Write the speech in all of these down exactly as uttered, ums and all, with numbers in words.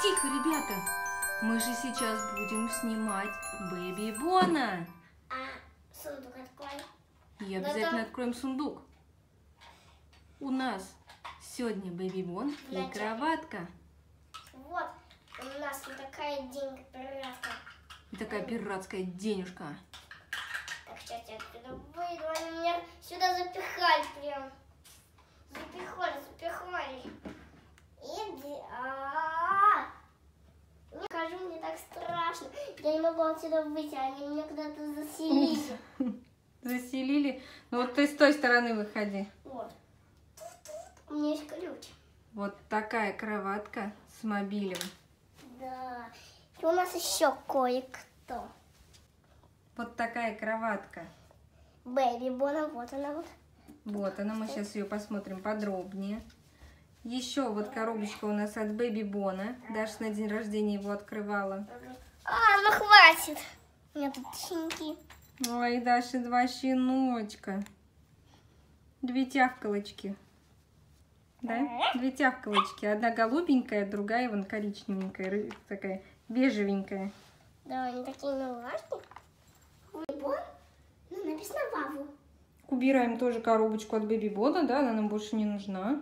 Тихо, ребята, мы же сейчас будем снимать Бэби Борна. А сундук откроем? И обязательно Потом... откроем сундук. У нас сегодня Бэби Борн и кроватка. Вот, у нас вот такая денежка пиратская. И такая пиратская денежка. Так, сейчас я отсюда выйду, они меня сюда запихали прям. Запихали, запихали. Иди, а-а-а. Мне кажется, мне так страшно. Я не могу отсюда выйти, они меня куда-то заселили. Заселили? Ну вот ты с той стороны выходи. Вот. У меня есть ключ. Вот такая кроватка с мобилем. Да. И у нас еще кое-кто. Вот такая кроватка. Бэби Борн, вот она вот. Вот она, мы сейчас ее посмотрим подробнее. Еще вот коробочка у нас от Бэби Борна. Даша на день рождения его открывала. А, ну хватит. У меня тут щенки. Ой, Даши два щеночка. Две тявкалочки. Да? Две тявкалочки. Одна голубенькая, другая вон коричневенькая. Такая бежевенькая. Да, они такие милашки. Бэби Борн, ну написано Ваву. Убираем тоже коробочку от Бэби Борна, да? Она нам больше не нужна.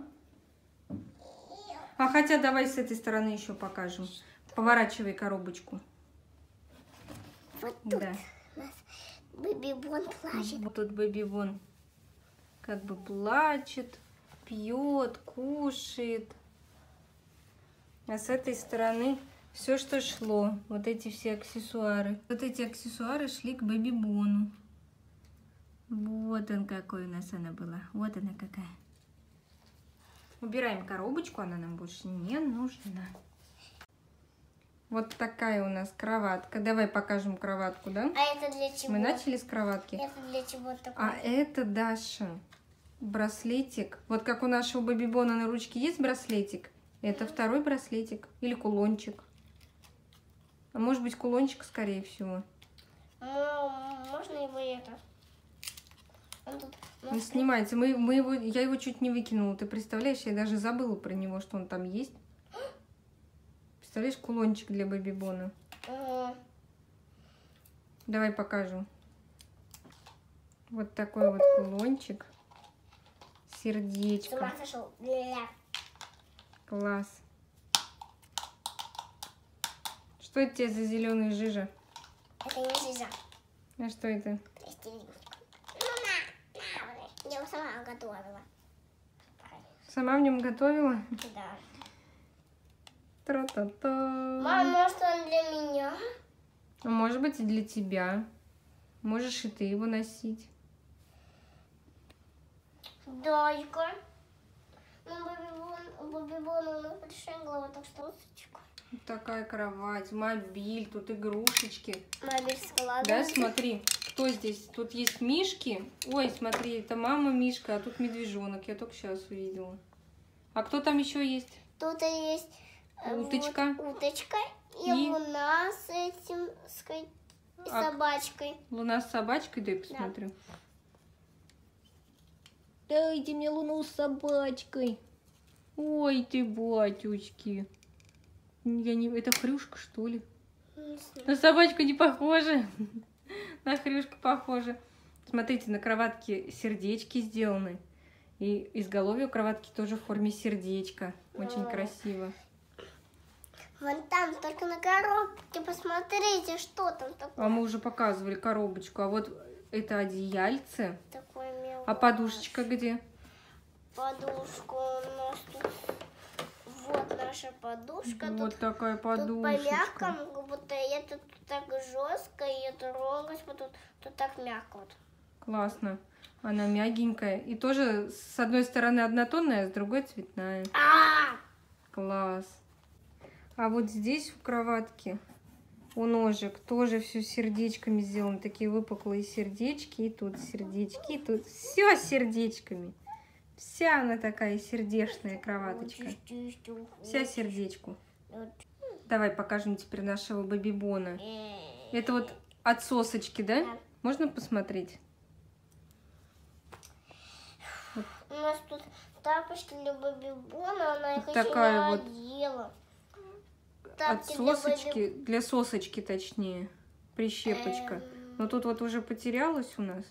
А хотя давай с этой стороны еще покажем. Поворачивай коробочку. Вот тут да. у нас Бэби Борн плачет. Вот тут Бэби Борн как бы плачет, пьет, кушает. А с этой стороны все, что шло. Вот эти все аксессуары. Вот эти аксессуары шли к Бэби Борну. Вот он какой у нас она была. Вот она какая. Убираем коробочку, она нам больше не нужна. Вот такая у нас кроватка. Давай покажем кроватку, да? А это для чего? Мы начали с кроватки. Это для чего такое? А это, Даша, браслетик. Вот как у нашего Бэби Борна на ручке есть браслетик. Это второй браслетик или кулончик. А может быть кулончик, скорее всего. Ну, можно его это... Он снимается. Мы, мы его, я его чуть не выкинула. Ты представляешь, я даже забыла про него, что он там есть. Представляешь, кулончик для Бэби Борна. Угу. Давай покажу. Вот такой вот кулончик. Сердечко. С ума сошел. Класс. Что это тебе за зеленая жижа? Это не жижа. А что это? Я сама готовила. Сама в нем готовила? Да. Тра-та-та. Мам, может он для меня? А может быть и для тебя. Можешь и ты его носить. Дочка. Ну, Бэби Борн, у нас большая голова, так что усочку. Такая кровать, мобиль, тут игрушечки. Мобиль с глазами. Да, смотри. Что здесь? Тут есть мишки. Ой, смотри, это мама мишка, а тут медвежонок. Я только сейчас увидела. А кто там еще есть? Тут есть уточка. Вот, уточка и, и луна с этим с а, собачкой. Луна с собачкой, дай посмотрю. Да. Дайте мне луну с собачкой. Ой, ты батюшки. Я не... Это хрюшка, что ли? На собачку не похожа. На хрюшку похоже. Смотрите, на кроватке сердечки сделаны. И изголовье у кроватки тоже в форме сердечка. Очень О. красиво. Вон там, только на коробке. Посмотрите, что там такое. А мы уже показывали коробочку. А вот это одеяльце. Такое мелкое. А подушечка где? Подушка у нас тут. Вот наша подушка. Вот тут, такая подушечка. Тут по мягкому, как будто это тут так жестко, ее трогать, вот тут, тут так мягко. Вот. Классно. Она мягенькая. И тоже с одной стороны однотонная, а с другой цветная. А-а-а! Класс. А вот здесь у кроватки, у ножек, тоже все сердечками сделано. Такие выпуклые сердечки. И тут сердечки, и тут все сердечками. Вся она такая сердечная кроваточка. Вся сердечку. Давай покажем теперь нашего Бэби Борна. Это вот от сосочки, да? Можно посмотреть? У нас тут тапочки для Baby Born, она их такая еще не надела. Вот тапки от сосочки, для, для сосочки точнее, прищепочка. Эм... Но тут вот уже потерялась у нас.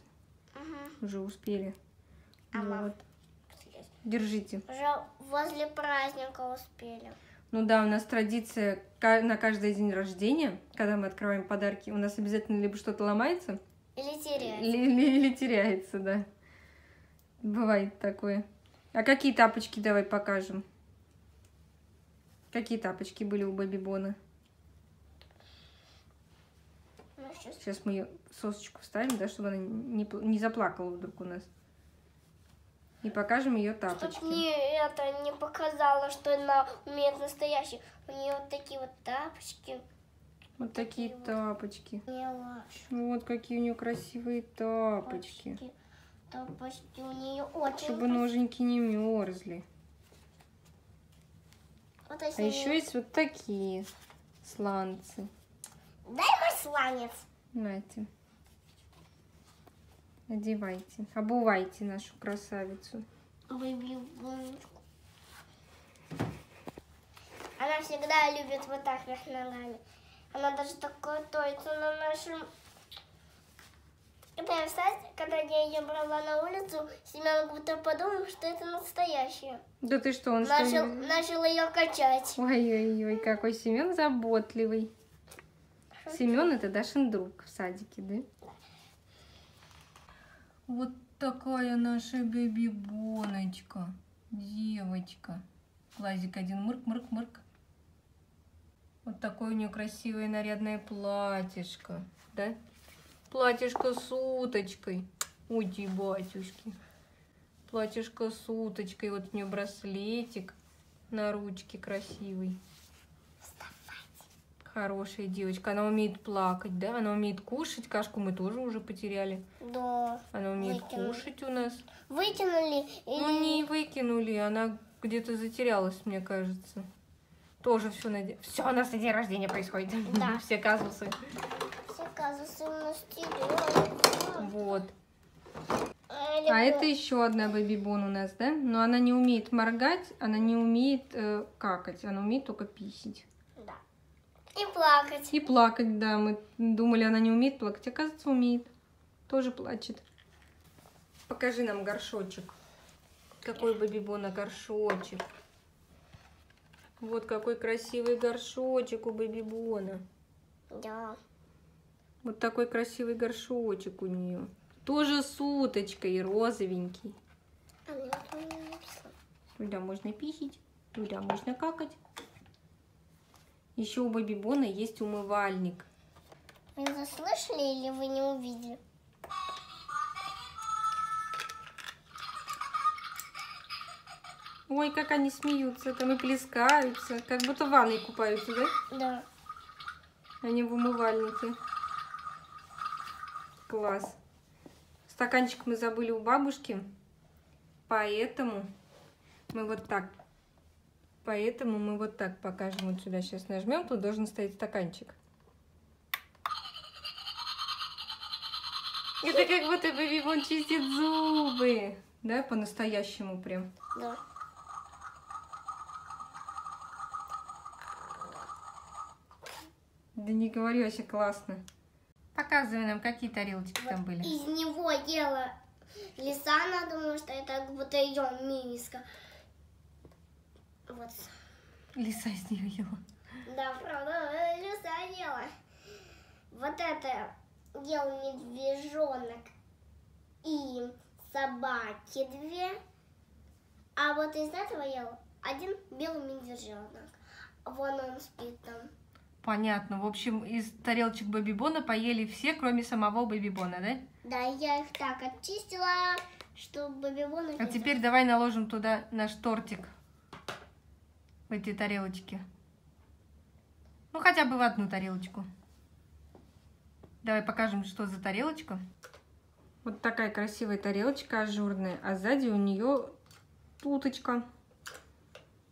Угу. Уже успели. А ну, вот. Держите. Уже возле праздника успели. Ну да, у нас традиция на каждый день рождения, когда мы открываем подарки, у нас обязательно либо что-то ломается. Или теряется. Или, или теряется, да. Бывает такое. А какие тапочки давай покажем? Какие тапочки были у Baby Born? Ну, сейчас... сейчас мы ее сосочку вставим, да, чтобы она не, не заплакала вдруг у нас. И покажем ее тапочки. Чтоб мне это не показало, что она умеет настоящий. У нее вот такие вот тапочки. Вот такие, такие тапочки. Вот. вот какие у нее красивые тапочки. Тапочки, тапочки у нее очень. Чтобы ноженьки не мерзли. Вот, а не... еще есть вот такие сланцы. Дай мой сланец. Знаете. Одевайте, обувайте нашу красавицу. Она всегда любит вот так вверх ногами. Она даже такое тоится на нашем... Когда я, встала, когда я ее брала на улицу, Семен будто подумал, что это настоящее. Да ты что, он начал, что начал ее качать. Ой-ой-ой, какой Семен заботливый. Шучу. Семен это Дашин друг в садике, да? Вот такая наша Baby Bornочка, девочка. Глазик один, мырк-мырк-мырк. Вот такое у нее красивое нарядное платьишко, да? Платьишко с уточкой. Ой, батюшки. Платьишко с уточкой. Вот у нее браслетик на ручке красивый. Хорошая девочка. Она умеет плакать, да? Она умеет кушать. Кашку мы тоже уже потеряли. Да. Она умеет выкинули. кушать у нас. Выкинули? Или... Ну, не выкинули. Она где-то затерялась, мне кажется. Тоже все на день... Все у нас на день рождения происходит. Да. Все казусы. Все казусы у нас теряются. Вот. Или а было... это еще одна Baby Born у нас, да? Но она не умеет моргать, она не умеет э, какать. Она умеет только писить. И плакать. И плакать, да. Мы думали, она не умеет плакать. Оказывается, умеет. Тоже плачет. Покажи нам горшочек. Какой Baby Born горшочек. Вот какой красивый горшочек у Baby Born. Да. Вот такой красивый горшочек у нее. Тоже с уточкой, розовенький. А мне туда можно писать, туда можно какать. Еще у Baby Born есть умывальник. Вы заслышали или вы не увидели? Ой, как они смеются, там и плескаются. Как будто в ванной купаются, да? Да. Они в умывальнике. Класс. Стаканчик мы забыли у бабушки. Поэтому мы вот так... Поэтому мы вот так покажем. Вот сюда сейчас нажмем, тут должен стоять стаканчик. Это как будто Baby Born чистит зубы. Да, по-настоящему прям. Да. Да не говори, вообще классно. Показывай нам, какие тарелочки вот там были. Из него ела лиса, она думала, что это как будто ее миска. Вот. Лиса из нее ела. Да, правда, лиса ела. Вот это ел медвежонок и собаки две. А вот из этого ел один белый медвежонок. Вон он спит там. Понятно. В общем, из тарелочек Baby Born поели все, кроме самого Baby Born, да? Да, я их так очистила, чтобы Baby Born... А теперь давай наложим туда наш тортик. В эти тарелочки. Ну, хотя бы в одну тарелочку. Давай покажем, что за тарелочка. Вот такая красивая тарелочка ажурная. А сзади у нее уточка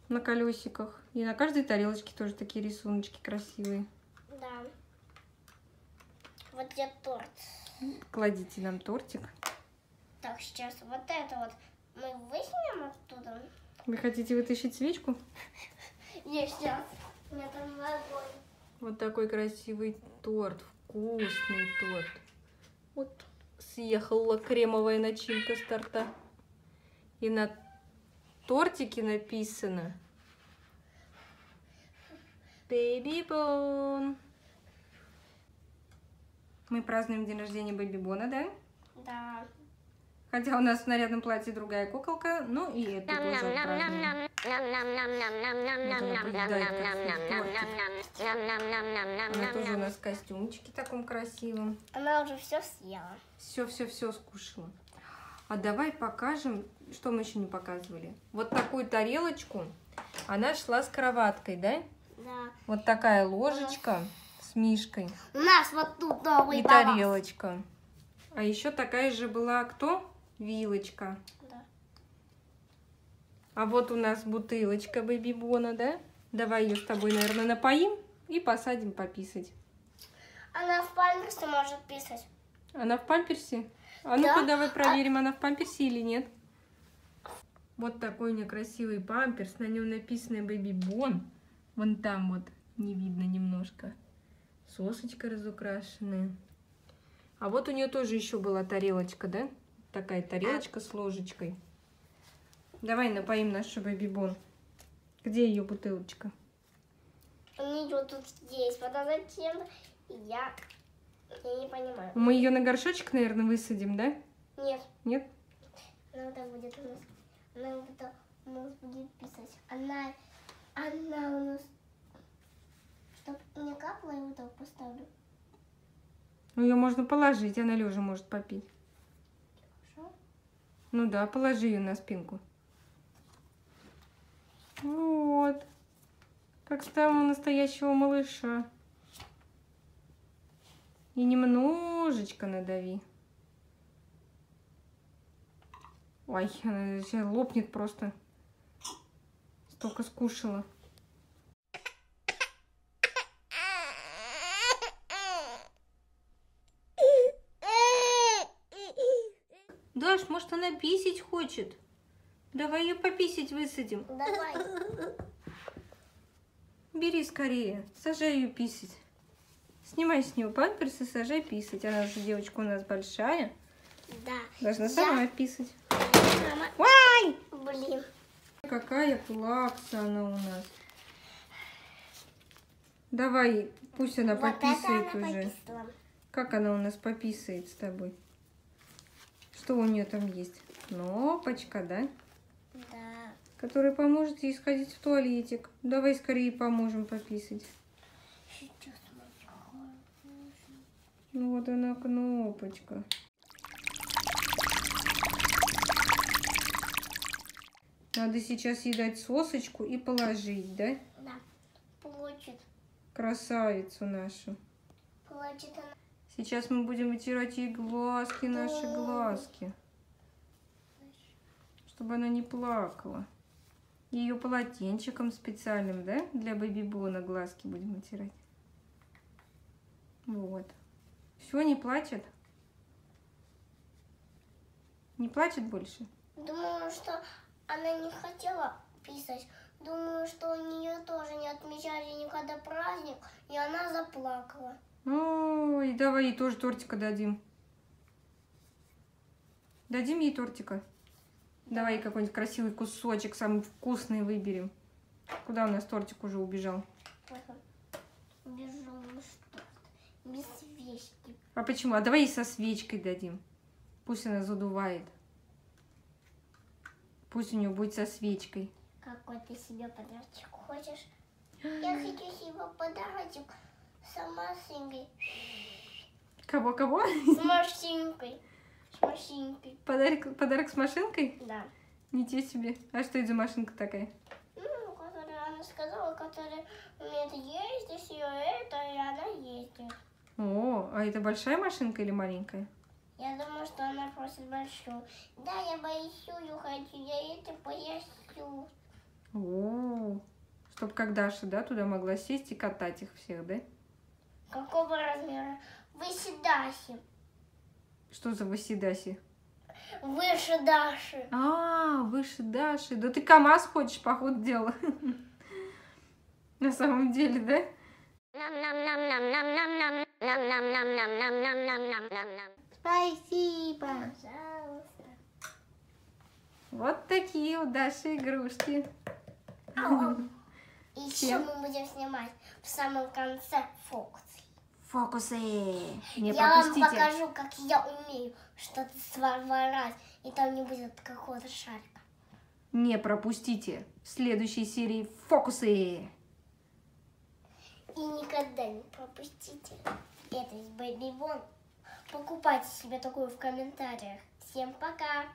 на колесиках. И на каждой тарелочке тоже такие рисуночки красивые. Да. Вот где торт. Кладите нам тортик. Так, сейчас вот это вот Мы высунем оттуда. Вы хотите вытащить свечку? Нет, сейчас. У меня там огонь. Вот такой красивый торт. Вкусный торт. Вот съехала кремовая начинка с торта. И на тортике написано Baby Born. Мы празднуем день рождения Baby Born, да? Да. Хотя у нас в нарядном платье другая куколка, но и это тоже отправлено. Она тоже у нас в костюмчике таком красивом. Она уже все съела. Все-все-все скушала. А давай покажем, что мы еще не показывали. Вот такую тарелочку. Она шла с кроваткой, да? Да. Вот такая ложечка с мишкой. У нас вот тут новый баланс. И тарелочка. А еще такая же была кто? Вилочка. Да. А вот у нас бутылочка Baby Born, да? Давай ее с тобой, наверное, напоим и посадим пописать. Она в памперсе может писать. Она в памперсе? А ну-ка, да. Давай проверим, а... она в памперсе или нет. Вот такой у нее красивый памперс. На нем написано Baby Born. Вон там вот не видно немножко. Сосочка разукрашенная. А вот у нее тоже еще была тарелочка, да? Такая тарелочка с ложечкой. Давай напоим нашу Baby Born. Где ее бутылочка? У нее тут есть. Вот она зачем? Я... я не понимаю. Мы ее на горшочек, наверное, высадим, да? Нет. Нет? Она вот так будет у нас. Она вот так у нас будет писать. Она, она у нас... Чтоб не капла, я вот так поставлю. Ну, ее можно положить, она лежа может попить. Хорошо. Ну да, положи ее на спинку. Вот. Как самого настоящего малыша. И немножечко надави. Ой, она сейчас лопнет просто. Столько скушала. Даш, может, она писать хочет? Давай ее пописать высадим. Давай. Бери скорее, сажай ее писать. Снимай с нее памперс и сажай писать. Она же девочка у нас большая. Да. Должна сама Я... писать. Мама... Ой! Блин. Какая плакса она у нас. Давай, пусть она вот пописает она уже. Пописала. Как она у нас пописает с тобой? Что у нее там есть? Кнопочка, да? Да. Которая поможет ей сходить в туалетик. Давай скорее поможем пописать. Сейчас. Ну вот она, кнопочка. Надо сейчас ей дать сосочку и положить, да? Да. Плачет. Красавицу нашу. Плачет она. Сейчас мы будем вытирать ей глазки, наши глазки. Чтобы она не плакала. Ее полотенчиком специальным, да? Для Baby Born глазки будем вытирать. Вот. Все, не плачет? Не плачет больше? Думаю, что она не хотела писать. Думаю, что у нее тоже не отмечали никогда праздник, и она заплакала. Ой, давай ей тоже тортика дадим. Дадим ей тортика. Давай какой-нибудь красивый кусочек, самый вкусный выберем. Куда у нас тортик уже убежал? Убежал, ну что? Без свечки. А почему? А давай ей со свечкой дадим. Пусть она задувает. Пусть у нее будет со свечкой. Какой ты себе подарочек хочешь? Я хочу себе подарочек. С машинкой. Кого-кого? С машинкой. С машинкой. Подарок, подарок с машинкой? Да. Ничего себе. А что это за машинка такая? Ну, которая она сказала, которая умеет ездить, ее это, и она ездит. О, а это большая машинка или маленькая? Я думаю, что она просит большую. Да, я боюсь, я хочу, я это поясню. О, чтобы как Даша, да, туда могла сесть и катать их всех, да? Какого размера? Выседаси. Что за выседаси? Выше Даши. А, выше Даши. Да ты КамАЗ хочешь, по ходу дела. На самом деле, да? Спасибо. Пожалуйста. Вот такие у Даши игрушки. И еще мы будем снимать в самом конце фокусы. Фокусы. Не я пропустите. Вам покажу, как я умею что-то своровать, и там не будет какого-то шарика. Не пропустите в следующей серии фокусы. И никогда не пропустите. Это из Baby Born. Покупайте себе такую в комментариях. Всем пока.